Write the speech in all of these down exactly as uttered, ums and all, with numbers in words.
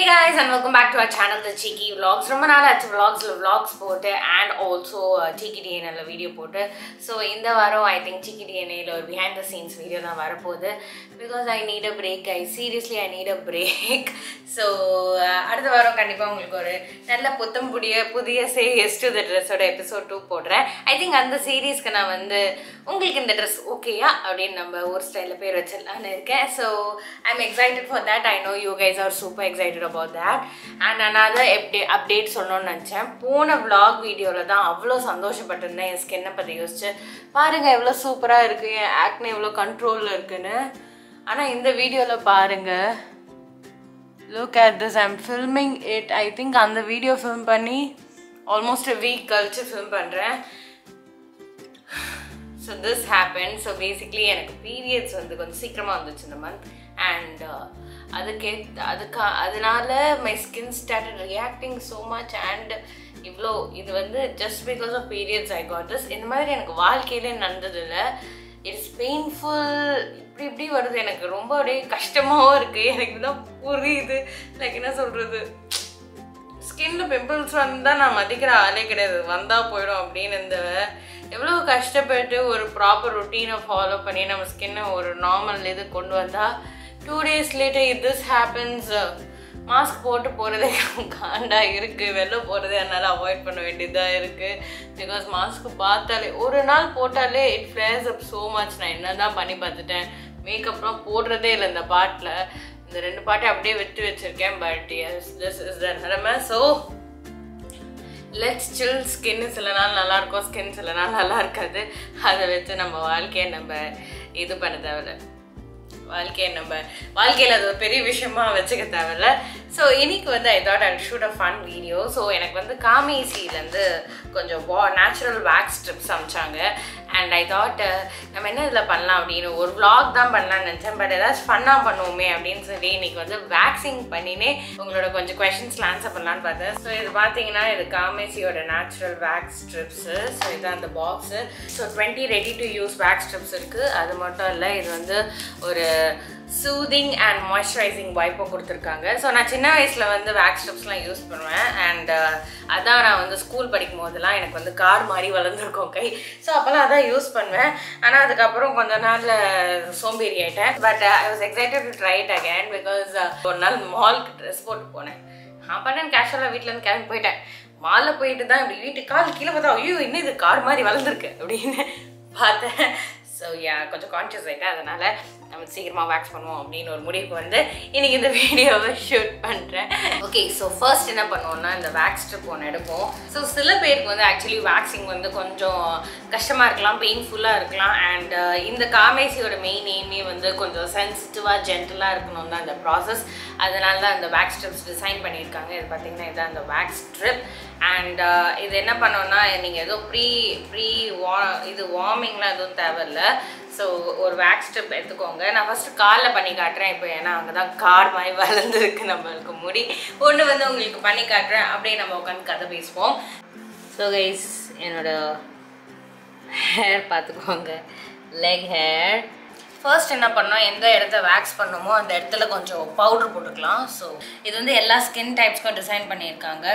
Hey guys, and welcome back to our channel, the Cheeky Vlogs. Romba naalachu vlogs vlogs both and also cheeky D N A la video both. So in the varo I think cheeky D N A la or behind the scenes video na varapodhu because I need a break guys. Seriously, I need a break. So adutha varo kandipa ungalku oru nalla potham pudiya pudiya say yes to the dress oda episode two podren. I think and the series ku na vandu ungalku indha dress okay ah adin namba or style la pey vechalaanu iruken. So I'm excited for that. I know you guys are super excited about that. And another update சொல்லணும்னு நினைச்சேன். போன vlog வீடியோல தான் அவ்ளோ சந்தோஷப்பட்டு இருந்தேன். என் ஸ்கின்னை பத்தி யோசிச்சு பாருங்க எவ்வளவு சூப்பரா இருக்கு, என் ஆக்னே எவ்வளவு கண்ட்ரோல்ல இருக்குன்னு. ஆனா இந்த வீடியோல பாருங்க, look at this, I'm filming it. I think அந்த வீடியோ film பண்ணி almost a week கழிச்சு film பண்றேன். So this happened. So basically எனக்கு periods வந்து கொஞ்சம் சீக்கிரமா வந்துச்சு இந்த month and uh, அதுக்கே அதுக்கு அதனால my skin started reacting so much and இவ்ளோ இது வந்து just because of periods I got this. இந்த மாதிரி எனக்கு வாழ்க்கையில நடந்தது இல்ல. It's painful, இப்படி இப்படி வருது எனக்கு, ரொம்ப அப்படியே கஷ்டமாவும் இருக்கு. எனக்கு தான் புரியுது like என்ன சொல்றது, ஸ்கின்ல பிம்பிள்ஸ் வந்தா நான் மதிக்கிற ஆளே கிடையாது, வந்தா போயிடும் அப்படின்னு இந்த எவ்வளோ கஷ்டப்பட்டு ஒரு ப்ராப்பர் ரொட்டீனை ஃபாலோ பண்ணி நம்ம ஸ்கின்னை ஒரு நார்மல் இது கொண்டு வந்தால் டூ டேஸ் லேட்டர் இது திஸ் ஹேப்பன்ஸ். மாஸ்க் போட்டு போகிறதே காண்டா இருக்குது, வெளில போகிறதே என்னால் அவாய்ட் பண்ண வேண்டியதாக இருக்குது. பிகாஸ் மாஸ்க் பார்த்தாலே ஒரு நாள் போட்டாலே it flares up so much. நான் என்ன தான் பண்ணி பார்த்துட்டேன், மேக்கப்லாம் போடுறதே இல்லை. இந்த பாட்டில் இந்த ரெண்டு பாட்டை அப்படியே விட்டு வச்சுருக்கேன். But S this is the நிலைமை. So let's chill. ஸ்கின்னு சில நாள் நல்லாயிருக்கும், ஸ்கின் சில நாள் நல்லா இருக்காது. அதை வச்சு நம்ம வாழ்க்கையை நம்ம இது பண்ண தேவையில்ல, வாழ்க்கையை நம்ம வாழ்க்கையில் அது ஒரு பெரிய விஷயமா வச்சுக்க தேவையில்ல. ஸோ இன்னைக்கு வந்து I thought I shoot a fun video. So எனக்கு வந்து காமேசிலேருந்து கொஞ்சம் வா நேச்சுரல் வேக்ஸ் ஸ்ட்ரிப்ஸ் அமிச்சாங்க. அண்ட் ஐ தாட் நம்ம என்ன இதில் பண்ணலாம் அப்படின்னு ஒரு vlog தான் பண்ணலான்னு நினச்சேன். பட் ஏதாச்சும் ஃபன்னாக பண்ணுவோமே அப்படின்னு சொல்லி இன்னைக்கு வந்து வேக்சிங் பண்ணினே உங்களோட கொஞ்சம் கொஷின்ஸ்ல ஆன்சர் பண்ணலான்னு பார்த்தேன். ஸோ இது பார்த்தீங்கன்னா இது காமேசியோட நேச்சுரல் வேக்ஸ் ஸ்ட்ரிப்ஸு. ஸோ இதுதான் அந்த box. So twenty ready to use wax strips இருக்குது. அது மட்டும் இல்லை, இது வந்து ஒரு சூதிங் அண்ட் மாய்ஸ்சரைசிங் வைப்பை கொடுத்துருக்காங்க. ஸோ நான் சின்ன வயசில் வந்து வேக்ஸ் ஸ்ட்ரிப்ஸ்லாம் யூஸ் பண்ணுவேன். அண்ட் அதான் நான் வந்து ஸ்கூல் படிக்கும் போதெல்லாம் எனக்கு வந்து கார் மாதிரி வளர்ந்துருக்கோம் கை. ஸோ அப்போல்லாம் அதான் யூஸ் பண்ணுவேன். ஆனால் அதுக்கப்புறம் கொஞ்ச நாளில் சோம்பேறி ஆகிட்டேன். But I was excited to try it again because ஒரு நாள் மாலுக்கு ட்ரெஸ் போட்டு போனேன். அப்போ நான் கேஷுவலாக வீட்டிலேருந்து கிளம்பி போயிட்டேன். மாலில் போயிட்டு தான் இப்படி வீட்டுக்கு கால் கீழே பார்த்தா ஐயோ இன்னும் இது கார் மாதிரி வளர்ந்துருக்கு அப்படின்னு பார்த்தேன். ஸோ யா கொஞ்சம் கான்ஷியஸ் ஆகிட்டேன். அதனால் நம்ம சீக்கிரமாக வேக்ஸ் பண்ணுவோம் அப்படின்னு ஒரு முடிவுக்கு வந்து இன்றைக்கி இந்த வீடியோவை ஷூட் பண்ணுறேன். ஓகே, ஸோ ஃபர்ஸ்ட் என்ன பண்ணுவோம்னா இந்த வேக்ஸ் ஸ்ட்ரிப் ஒன்று எடுப்போம். ஸோ சில பேருக்கு வந்து ஆக்சுவலி வேக்சிங் வந்து கொஞ்சம் கஷ்டமாக இருக்கலாம், பெயின்ஃபுல்லாக இருக்கலாம். அண்ட் இந்த காமேசியோட மெயின் எய்மே வந்து கொஞ்சம் சென்சிட்டிவாக ஜென்டலாக இருக்கணும் தான் அந்த ப்ராசஸ். அதனால தான் அந்த வேக்ஸ் ஸ்ட்ரிப்ஸ் டிசைன் பண்ணியிருக்காங்க. இது பார்த்திங்கன்னா இதுதான் அந்த வேக்ஸ் ஸ்ட்ரிப். அண்ட் இது என்ன பண்ணோன்னா நீங்கள் எதுவும் ப்ரீ ப்ரீ வா இது வார்மிங்லாம் எதுவும் தேவையில்லை. ஸோ ஒரு வேக்ஸ் ஸ்ட்ரிப் எடுத்துக்கோங்க. நான் ஃபஸ்ட்டு காலில் பண்ணி காட்டுறேன் இப்போ, ஏன்னா அங்கே தான் கார் மாதிரி வளர்ந்துருக்கு நம்மளுக்கு முடி. ஒன்று வந்து உங்களுக்கு பண்ணி காட்டுறேன், அப்படியே நம்ம உட்காந்து கதை பேசுவோம். ஸோ கைஸ் என்னோட ஹேர் பார்த்துக்கோங்க, லெக் ஹேர். ஃபர்ஸ்ட் என்ன பண்ணோம், எந்த இடத்த வேக்ஸ் பண்ணுமோ அந்த இடத்துல கொஞ்சம் பவுடர் போட்டுக்கலாம். ஸோ இது வந்து எல்லா ஸ்கின் டைப்ஸ்க்கும் டிசைன் பண்ணியிருக்காங்க.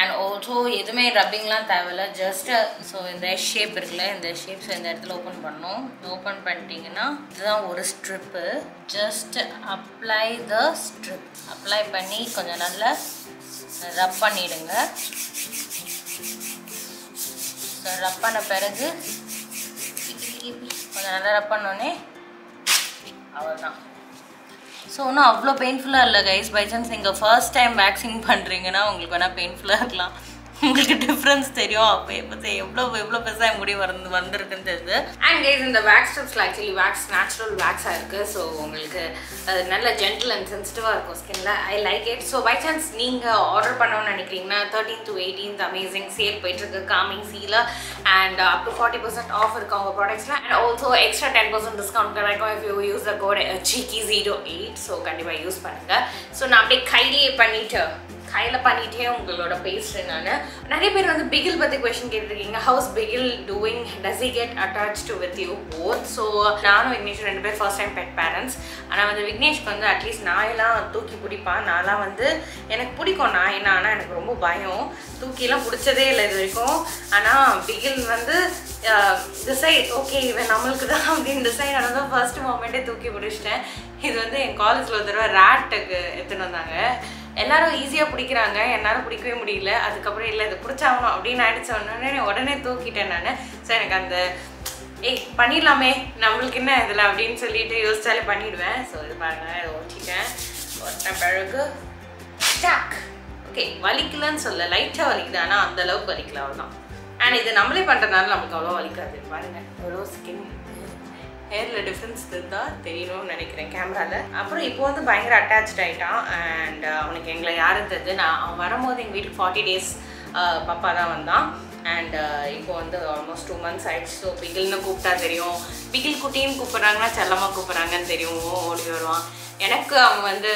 அண்ட் ஆல்சோ எதுவுமே ரப்பிங்லாம் தேவையில்லை, ஜஸ்ட்டு. ஸோ இந்த ஷேப் இருக்குல்ல, இந்த ஷேப்ஸ் இந்த இடத்துல ஓப்பன் பண்ணணும். ஓப்பன் பண்ணிட்டீங்கன்னா இதுதான் ஒரு strip. Just apply the strip, apply பண்ணி கொஞ்சம் நல்லா ரப் பண்ணிவிடுங்க. ஸோ ரப் பண்ண பிறகு கொஞ்சம் நல்லா ரப் பண்ணோன்னே அவ்வளோதான். ஸோ ஒன்றும் அவ்வளோ பெயின்ஃபுல்லாக இல்லை கைஸ். பை சான்ஸ் நீங்கள் ஃபர்ஸ்ட் டைம் வேக்சிங் பண்ணுறீங்கன்னா உங்களுக்கு வேணால் பெயின்ஃபுல்லாக இருக்கலாம். உங்களுக்கு டிஃப்ரென்ஸ் தெரியும். அப்போ எப்போ எவ்வளோ எவ்வளோ பெருசாக என் முடி வந்து வந்திருக்குன்னு தெரியுது. அண்ட் கைஸ் இந்த வேக்ஸ் ஸ்ட்ரிப்ஸில் ஆக்சுவலி வேக்ஸ் நேச்சுரல் வேக்ஸாக இருக்குது. ஸோ உங்களுக்கு அது நல்ல ஜென்டில் அண்ட் சென்சிட்டிவாக இருக்கும் ஸ்கின்னில். I like it. So by chance நீங்கள் ஆர்டர் பண்ணணும்னு நினைக்கிறீங்கன்னா thirteen to eighteenth amazing sale போயிட்டுருக்கு காமேசியில். And up to forty percent off இருக்குது அவங்க ப்ராடக்ட்ஸில். And also extra ten percent discount கிடைக்கும் if you use the code Cheeky zero eight. So கண்டிப்பாக யூஸ் பண்ணுங்கள். ஸோ நான் அப்படியே கையிலேயே பண்ணிவிட்டு கையில பண்ணிட்டே உங்களோட பேசுறேன் நான். நிறைய பேர் வந்து பிகில் பத்தி क्वेश्चन கேட்டிருக்கீங்க. How's Bigil doing does he get attached to with you both? So நானும் விக்னேஷ் ரெண்டு பேர் first time pet parents. انا வந்து விக்னேஷ்க்கு வந்து at least நாயெல்லாம் தூக்கி பிடிப்பா. நானா வந்து எனக்கு பிடிக்கும் நாய் என்ன, ஆனா எனக்கு ரொம்ப பயம். தூக்கிலாம் பிடிச்சதே இல்லை இது வரைக்கும். ஆனா பிகில் வந்து டிசைட் ஓகே இவன் நம்மளுக்கு தான் அப்படின்னு டிசைட் ஆனதும் ஃபர்ஸ்ட் மூமெண்ட்டே தூக்கி பிடிச்சிட்டேன். இது வந்து என் காலேஜில் ஒரு தடவை ரேட்டுக்கு எடுத்துன்னு வந்தாங்க. எல்லாரும் ஈஸியாக பிடிக்கிறாங்க, என்னால் பிடிக்கவே முடியல. அதுக்கப்புறம் இல்லை இது பிடிச்சாகணும் அப்படின்னு ஆயிடுச்சு. உடனே உடனே தூக்கிட்டேன் நான். ஸோ எனக்கு அந்த ஏய் பண்ணிடலாமே நம்மளுக்கு என்ன இதில் அப்படின்னு சொல்லிட்டு யோசிச்சாலே பண்ணிடுவேன். ஸோ இது பாருங்க ஓட்டிட்டேன். ஒட்டின பிறகு டாக் ஓகே வலிக்கலன்னு சொல்ல லைட்டாக வலிக்குது, ஆனால் அந்தளவுக்கு வலிக்கல அவ்வளோதான். அண்ட் இது நம்மளே பண்ணுறதுனால நமக்கு அவ்வளோ வலிக்காது. பாருங்க எவ்வளோ ஸ்கின் ஹேரில் டிஃப்ரென்ஸ் தான் தெரியணும்னு நினைக்கிறேன் கேமராவில். அப்புறம் இப்போ வந்து பயங்கர அட்டாச்ட் ஆகிட்டான். அண்ட் அவனுக்கு எங்களை யாருன்றது நான் அவன் வரும்போது எங்கள் வீட்டுக்கு ஃபார்ட்டி டேஸ் பாப்பா தான் வந்தான். அண்ட் இப்போ வந்து ஆல்மோஸ்ட் டூ மந்த்ஸ் ஆயிடுச்சு. ஸோ பிகில்னு கூப்பிட்டா தெரியும், பிகில் குட்டின்னு கூப்பிட்றாங்கன்னா செல்லமாக கூப்பிட்றாங்கன்னு தெரியும், ஓடி வருவான். எனக்கு அவன் வந்து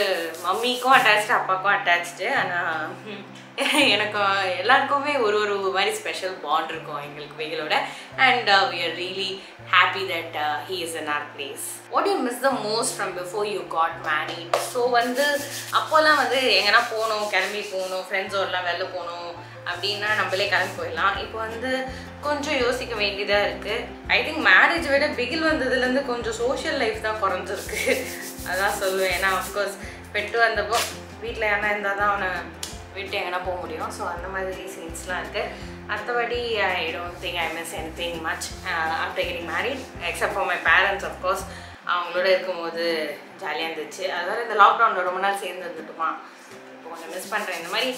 மம்மிக்கும் அட்டாச்சு அப்பாவுக்கும் அட்டாச்சு. ஆனால் எனக்கு எல்லாருக்குமே ஒரு ஒரு மாதிரி ஸ்பெஷல் பாண்ட் இருக்கும் எங்களுக்கு வெயிலோட. And we are really happy that he is in our place. What you miss the most from before you got married? So வந்து அப்போல்லாம் வந்து எங்கன்னா போகணும், கிளம்பி போகணும், ஃப்ரெண்ட்ஸோடலாம் வெளில போகணும் அப்படின்னா நம்மளே கிளம்பி போயிடலாம். இப்போ வந்து கொஞ்சம் யோசிக்க வேண்டியதாக இருக்குது. ஐ திங்க் மேரேஜ் விட பிகில் வந்ததுலேருந்து கொஞ்சம் சோஷியல் லைஃப் தான் குறைஞ்சிருக்கு அதான் சொல்லுவேன். ஏன்னா அஃப்கோர்ஸ் பெட்டு வந்தப்போ வீட்டில் யாரா இருந்தால் தான் அவனை விட்டு எங்கன்னா போக முடியும். ஸோ அந்த மாதிரி சீன்ஸ்லாம் இருக்குது. அடுத்தபடி I don't think I miss anything much after getting married except for my parents. Of course அவங்களோட இருக்கும்போது ஜாலியாக இருந்துச்சு. அதாவது இந்த லாக்டவுனில் ரொம்ப நாள் சேர்ந்து இருந்துட்டுமா இப்போ கொஞ்சம் மிஸ் பண்ணுறேன். இந்த மாதிரி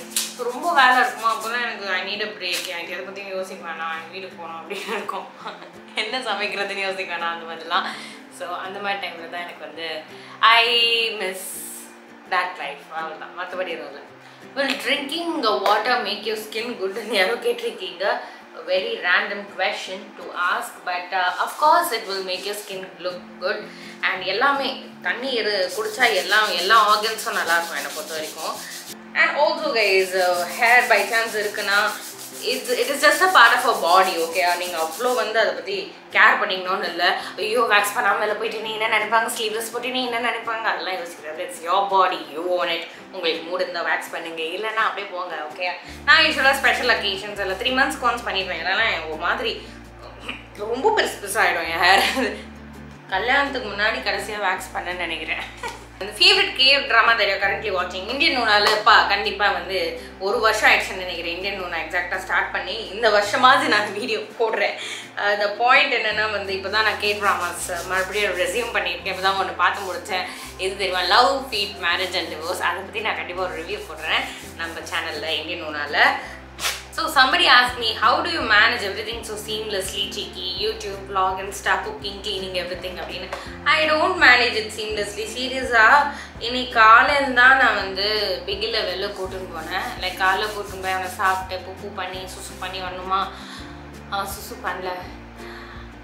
ரொம்ப வேலை இருக்குமா அப்போதான் எனக்கு ஐ நீட் அ பிரேக், எனக்கு எதை பற்றியும் யோசிக்க வேணாம், எங்கள் வீட்டுக்கு போகணும் அப்படின்னு இருக்கும். என்ன சமைக்கிறதுன்னு யோசிக்க வேணாம் அந்த மாதிரிலாம். ஸோ அந்த மாதிரி டைமில் தான் எனக்கு வந்து ஐ மிஸ் தட் லைஃப் அவ்வளோதான், மற்றபடி எதுவும். Will drinking water make your skin good? Yaaro ketrikeenga, a very random question to ask, but uh, of course it will make your skin look good. And ellame thanni iru kudicha ella ella organs nalla irukum ena potha varaikkum. And also guys, uh, hair by chance irukna it it is just a part of our body, okay? Neenga avlo vandu adha patti care panningnonu illa ayyo wax panama illa poitu nee enna nenapanga sleeveless poitu nee enna nenapanga alla yosikkira. It's your body, you own it. உங்களுக்கு மூடு இருந்தால் wax பண்ணுங்க, இல்லைன்னா அப்படியே போங்க, okay? நான் யூஸ்வலாக special occasions இல்லை three மந்த்ஸ்க்கு ஒன்ஸ் பண்ணிடுவேன். இல்லைன்னா ஒரு மாதிரி ரொம்ப பெருசு பெருசாகிடும் என் ஹேர். கல்யாணத்துக்கு முன்னாடி கடைசியாக வேக்ஸ் பண்ணேன்னு நினைக்கிறேன். அந்த ஃபேவரட் கேவ் ட்ராமா தெரியும் கரண்ட்லி வாட்சிங் இந்தியன் நூனால. இப்போ கண்டிப்பாக வந்து ஒரு வருஷம் ஆயிடுச்சுன்னு நினைக்கிறேன் இந்தியன் நூனை எக்ஸாக்டாக ஸ்டார்ட் பண்ணி. இந்த வருஷமாவது நான் வீடியோ போடுறேன். அந்த பாயிண்ட் என்னென்னா வந்து இப்போ தான் நான் கே ட்ராமாஸ் மறுபடியும் ரெசியூம் பண்ணியிருக்கேன். இப்போ தான் ஒன்று பார்த்து முடித்தேன். இது தெரியுமா love feat marriage and divorce, அதை பற்றி நான் கண்டிப்பாக ஒரு ரிவ்யூ போடுறேன் நம்ம சேனலில் இந்தியன் நூனால். So somebody asked me, how do you manage everything so seamlessly, Cheeky? YouTube, vlog, Insta, cooking, cleaning, everything. அப்படின்னு I don't manage it seamlessly. சீரியஸாக இன்னைக்கு காலையில் தான் நான் வந்து பிகில் வெளில கூட்டுன்னு போனேன். லைக் காலைல கூட்டுன்னு போய் அவனை சாப்பிட்டு பூப்பு பண்ணி சுசு பண்ணி வரணுமா. அவன் சுசு பண்ணல.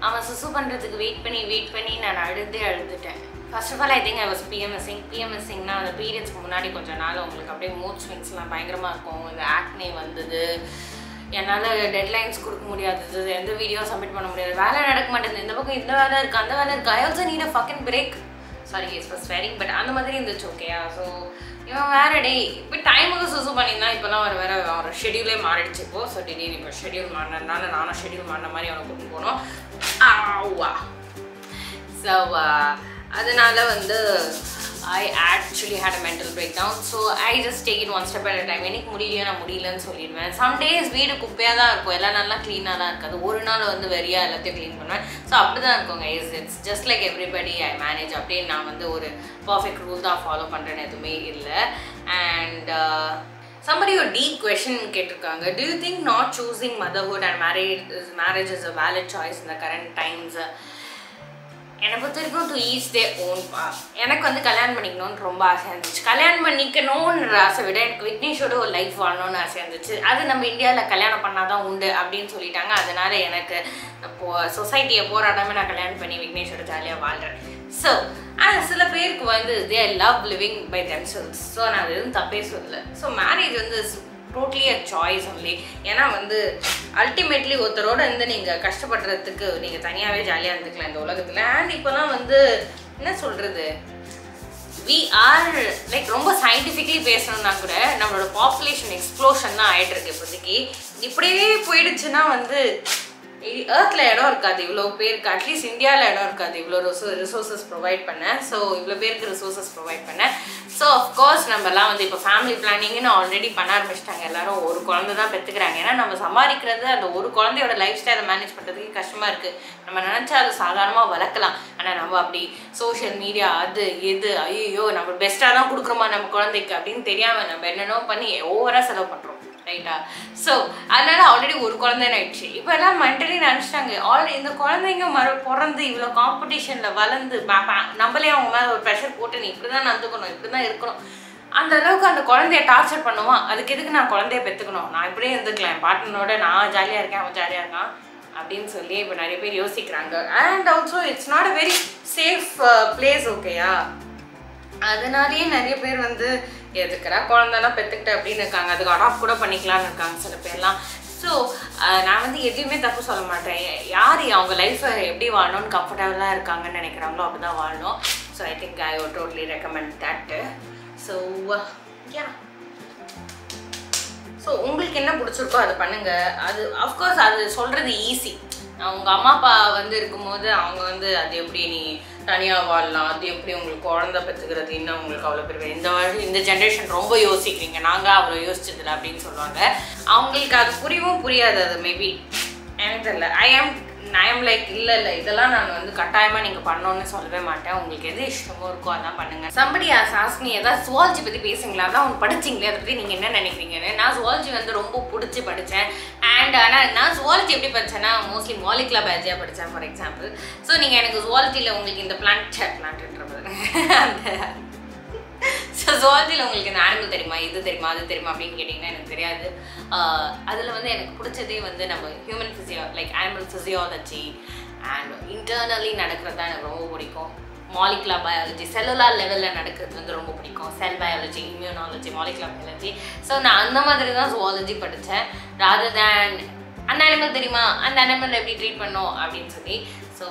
அவன் சுசு பண்ணுறதுக்கு வெயிட் பண்ணி வெயிட் பண்ணி நான் அழுதே அழுதுட்டேன். First of all I think I was PMSing. பிஎம்எஸ்ஸிங்னா அந்த பீரியட்ஸ்க்கு முன்னாடி கொஞ்சம் நாள் உங்களுக்கு அப்படியே மூட் ஸ்விங்ஸ்லாம் பயங்கரமாக இருக்கும். இந்த ஆக்னே வந்தது, என்னால் டெட்லைன்ஸ் கொடுக்க முடியாதது, எந்த வீடியோ சப்மிட் பண்ண முடியாது, வேலை நடக்க மாட்டேங்குது, இந்த பக்கம் இந்த வேலை இருக்குது அந்த வேலை இருக்குது. I also need a fucking break. Sorry guys for swearing, but அந்த மாதிரி இருந்துச்சு, ஓகேயா? ஸோ இவன் வேறு டே இப்போ டைமுக்கு சூஸ் பண்ணியிருந்தான். இப்போலாம் ஒரு வேறு ஒரு ஷெடியூலே மாறிடுச்சு இப்போது. ஸோ திடீர்னு இப்போ ஷெடியூல் மாறினதுனால நானும் ஷெடியூல் மாறின மாதிரி அவனை கொண்டு போனோம். ஆவா ஸோ அதனால் வந்து I actually had a mental breakdown. So I just take it one step at a time. எனக்கு முடியலையோ நான் முடியலன்னு சொல்லிடுவேன். சம்டேஸ் வீடு குப்பையாக தான் இருக்கும், எல்லா நாளெலாம் க்ளீனாக தான் இருக்காது. ஒரு நாள் வந்து வெறியா எல்லாத்தையும் க்ளீன் பண்ணுவேன். ஸோ அப்படி தான் இருக்குங்க. Is it's just like everybody I manage. அப்படியே நான் வந்து ஒரு பர்ஃபெக்ட் ரூல் தான் ஃபாலோ பண்ணுறேன்னு எதுவுமே இல்லை. And somebody a deep question கேட்டிருக்காங்க. Do you think not choosing motherhood and marriage is marriage is a valid choice in the current times? என்னை பொறுத்த வரைக்கும் to each their own path. எனக்கு வந்து கல்யாணம் பண்ணிக்கணும்னு ரொம்ப ஆசையாக இருந்துச்சு. கல்யாணம் பண்ணிக்கணும்ன்ற ஆசை விட எனக்கு விக்னேஷோட ஒரு லைஃப் வாழணும்னு ஆசையாக இருந்துச்சு. அது நம்ம இந்தியாவில் கல்யாணம் பண்ணால் தான் உண்டு அப்படின்னு சொல்லிட்டாங்க. அதனால் எனக்கு இப்போ சொசைட்டியை போராடாமல் நான் கல்யாணம் பண்ணி விக்னேஷோட ஜாலியாக வாழ்கிறேன். So, and சில பேருக்கு வந்து they love living by themselves. So, நான் எதுவும் தப்பே சொல்லல. So, marriage வந்து totally a choice only. ஏன்னா வந்து அல்டிமேட்லி ஒருத்தரோட வந்து நீங்கள் கஷ்டப்படுறதுக்கு நீங்கள் தனியாகவே ஜாலியாக இருந்துக்கலாம் இந்த உலகத்தில். அண்ட் இப்போலாம் வந்து என்ன சொல்கிறது, we are like ரொம்ப சயின்டிஃபிக்கலி பேசணும்னா கூட நம்மளோட பாப்புலேஷன் எக்ஸ்ப்ளோஷன் தான் ஆகிட்டு இருக்கு இப்போதைக்கு. இப்படியே போயிடுச்சுன்னா வந்து ஏர்த்தில் இடம் இருக்காது இவ்வளோ பேருக்கு, அட்லீஸ்ட் இந்தியாவில் இடம் இருக்காது இவ்வளோ ரிசோ ரிசோர்ஸஸ் ப்ரொவைட் பண்ணேன். ஸோ இவ்வளோ பேருக்கு ரிசோர்ஸஸ் ப்ரொவைட் பண்ணேன். ஸோ அஃப்கோர்ஸ் நம்மலாம் வந்து இப்போ ஃபேமிலி பிளானிங்னு ஆல்ரெடி பண்ண ஆரம்பிச்சிட்டாங்க எல்லாரும். ஒரு குழந்தை தான் பெற்றுக்கிறாங்க. ஏன்னா நம்ம சம்பாதிக்கிறது அந்த ஒரு குழந்தையோட லைஃப் ஸ்டைலை மேனேஜ் பண்ணுறதுக்கு கஷ்டமாக இருக்குது. நம்ம நினச்சா அது சாதாரணமாக வளர்க்கலாம். ஆனால் நம்ம அப்படி சோஷியல் மீடியா அது எது ஐயோ நம்ம பெஸ்ட்டாக தான் கொடுக்குறோமா நம்ம குழந்தைக்கு அப்படின்னு தெரியாமல் நம்ம என்னென்னோ பண்ணி ஓவராக செலவு பண்ணுறோம், ரைட்டா? ஸோ அதனால ஆல்ரெடி ஒரு குழந்தைன்னு ஆயிடுச்சு. இப்போ எல்லாம் மென்டலி நினச்சிட்டாங்க ஆல்ரெடி இந்த குழந்தைங்க மறு பிறந்து இவ்வளோ காம்படிஷனில் வளர்ந்து நம்மளே அவங்க மேலே ஒரு ப்ரெஷர் போட்டு நீ இப்படி தான் நடந்துக்கணும் இப்படி தான் இருக்கணும் அந்த அளவுக்கு அந்த குழந்தைய டார்ச்சர் பண்ணுவான். அதுக்கு எதுக்கு நான் குழந்தைய பெற்றுக்கணும், நான் இப்படியே இருந்துக்கலாம் என் பார்ட்னரோட, நான் ஜாலியாக இருக்கேன் அவன் ஜாலியாக இருக்கான் அப்படின்னு சொல்லி இப்போ நிறைய பேர் யோசிக்கிறாங்க. And also it's not a very safe place, ஓகேயா? அதனாலேயே நிறைய பேர் வந்து எதுக்குறா குழந்தைலாம் பெற்றுக்கிட்டு அப்படின்னு இருக்காங்க. அதுக்கு அடாப்ட் கூட பண்ணிக்கலான்னு இருக்காங்க சில பேர்லாம். ஸோ நான் வந்து எதுவுமே தப்பு சொல்ல மாட்டேன். யார் அவங்க லைஃப்பை எப்படி வாழணும்னு கம்ஃபர்டபுளாக இருக்காங்கன்னு நினைக்கிறாங்களோ அப்படி தான் வாழணும். So I think I would totally recommend that. So yeah so உங்களுக்கு என்ன பிடிச்சிருக்கோ அதை பண்ணுங்கள். அது அஃப்கோர்ஸ் அது சொல்கிறது ஈஸி. அவங்க அம்மா அப்பா வந்து இருக்கும்போது அவங்க வந்து அது எப்படி நீ தனியாக வாழலாம், அது எப்படி உங்களுக்கு குழந்தை பெற்றுக்கிறது, இன்னும் உங்களுக்கு அவ்வளோ பெரிய இந்த இந்த ஜென்ரேஷன் ரொம்ப யோசிக்கிறீங்க நாங்கள் அவ்வளோ யோசிச்சதில்லை அப்படின்னு சொல்லுவாங்க. அவங்களுக்கு அது புரியவும் புரியாது. அது மேபி எனக்கு தெரியல. ஐ ஆம் ஐ ஆம் லைக் இல்லை இல்லை இதெல்லாம் நான் வந்து கட்டாயமாக நீங்கள் பண்ணணும்னு சொல்லவே மாட்டேன். உங்களுக்கு எது இஷ்டமோ இருக்கோ அதான் பண்ணுங்கள். சம்படி சாஸ்னி ஏதாவது சுவாலஜி பற்றி பேசுங்களா, அதான் அவங்க படிச்சிங்களே அதை பற்றி நீங்கள் என்ன நினைக்கிறீங்கன்னு. நான் சுவாலஜி வந்து ரொம்ப பிடிச்சி படித்தேன். அண்ட் ஆனால் நான் சுவாலஜி எப்படி படித்தேன்னா மோஸ்ட்லி மாலிகுலர் பயாலஜியாக படித்தேன் ஃபார் எக்ஸாம்பிள். ஸோ நீங்கள் எனக்கு சுவாலஜியில் உங்களுக்கு இந்த பிளான்ட் பிளான்ட்ன்றது அந்த ஸோ ஜுவாலஜியில் உங்களுக்கு இந்த ஆனிமல் தெரியுமா இது தெரியுமா அது தெரியுமா அப்படின்னு கேட்டிங்கன்னா எனக்கு தெரியாது. அதில் வந்து எனக்கு பிடிச்சதே வந்து நம்ம human physio like animal physiology and internally நடக்கிறது தான் எனக்கு ரொம்ப பிடிக்கும். மாலிகுலர் பயாலஜி செல்லுலார் லெவலில் நடக்கிறது வந்து ரொம்ப பிடிக்கும். Cell biology, immunology, molecular biology. So நான் அந்த மாதிரி தான் ஜுவாலஜி படித்தேன். ராதர் தேன் அந்த அனிமல் தெரியுமா அந்த அனிமல் எப்படி ட்ரீட் பண்ணோம் அப்படின்னு சொல்லி. So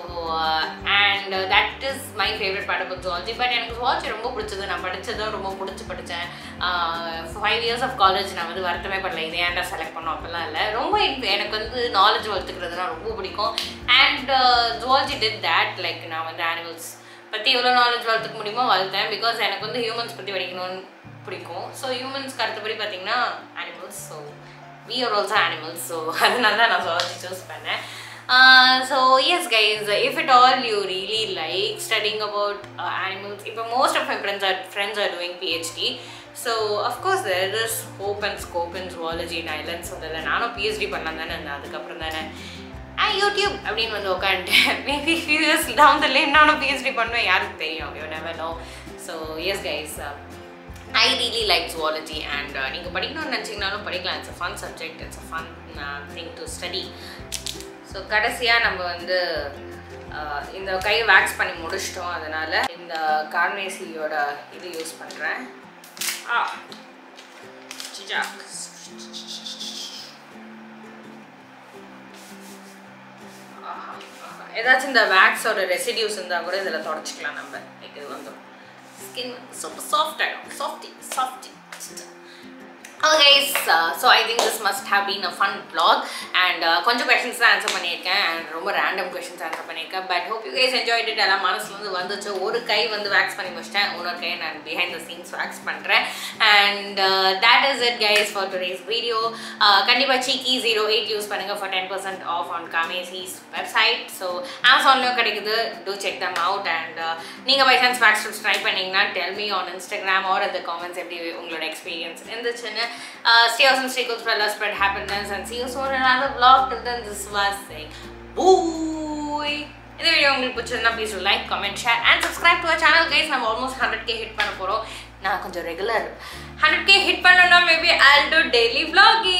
and that is my favourite part of zoology. But எனக்கு ஜுவாலஜி ரொம்ப பிடிச்சது. நான் படித்ததும் ரொம்ப பிடிச்சி படித்தேன். ஃபைவ் இயர்ஸ் ஆஃப் காலேஜ் நான் வந்து வருத்தமே பண்ணல இதே ஏன்டா செலக்ட் பண்ணோம் அப்படிலாம் இல்லை. ரொம்ப எனக்கு வந்து நாலேஜ் வளர்த்துக்கிறதுனா ரொம்ப பிடிக்கும். And zoology did that. Like நான் வந்து அனிமல்ஸ் பற்றி எவ்வளோ நாலேஜ் வளர்த்துக்க முடியுமோ வளர்த்தேன். பிகாஸ் எனக்கு வந்து ஹியூமன்ஸ் பற்றி படிக்கணும்னு பிடிக்கும். ஸோ ஹியூமன்ஸ் கருத்துப்படி பார்த்திங்கன்னா animals. So we are also animals. So அதனால தான் நான் ஜுவாலஜி சூஸ் பண்ணேன். Uh, so yes guys, if at all you really like studying about uh, animals, but most of my friends are friends are doing PhD, so of course there is hope and scope in zoology in Ireland. So that I know PhD pannan thana and adukapra thana I YouTube abdin vandu okante maybe few years down the lane I know PhD pannuven yarukku theriyum, you never know. So yes guys, uh, I really like zoology and neenga padikkanum nenichingalo padikalam. It's a fun subject, it's a fun uh, thing to study. So கடைசியாக நம்ம வந்து இந்த கையை wax பண்ணி முடிச்சிட்டோம். அதனால் இந்த கார்மேசியோட இது யூஸ் பண்ணுறேன். ஆ ஏதாச்சும் இந்த வேக்ஸோட ரெசிடியூஸ் இருந்தால் கூட இதில் தொடச்சிக்கலாம். நம்ம லைக் இது வந்துடும் ஸ்கின் சூப்பர் சாஃப்ட் ஆகிடும். Softy softy Okay guys, uh, so I think this must have been a fun vlog and konja questions la answer pannirken and romba random questions answer pannirken, but hope you guys enjoyed it. Alla manasula undu vanduchu oru kai vandu wax panni mudichiten, oru kai nan behind the scenes wax pandren. And uh, that is it guys for today's video. Kandipa cheeky zero eight use pannunga for ten percent off on Carmesi's website. So Amazon la kedikudhu, do check them out. And uh, neenga by chance wax tips try panningna tell me on Instagram or in the comments every ungala experience in the channel. Uh, stay awesome, stay cool, spread love, spread happiness, and see you soon in another vlog. Till then, this was saying bye. If you like this video, please do like, comment, share, and subscribe to our channel, guys. I'm almost one hundred K hit. I'm going to hit one hundred K. Now, I'm going to hit one hundred K. Maybe I'll do daily vlogging.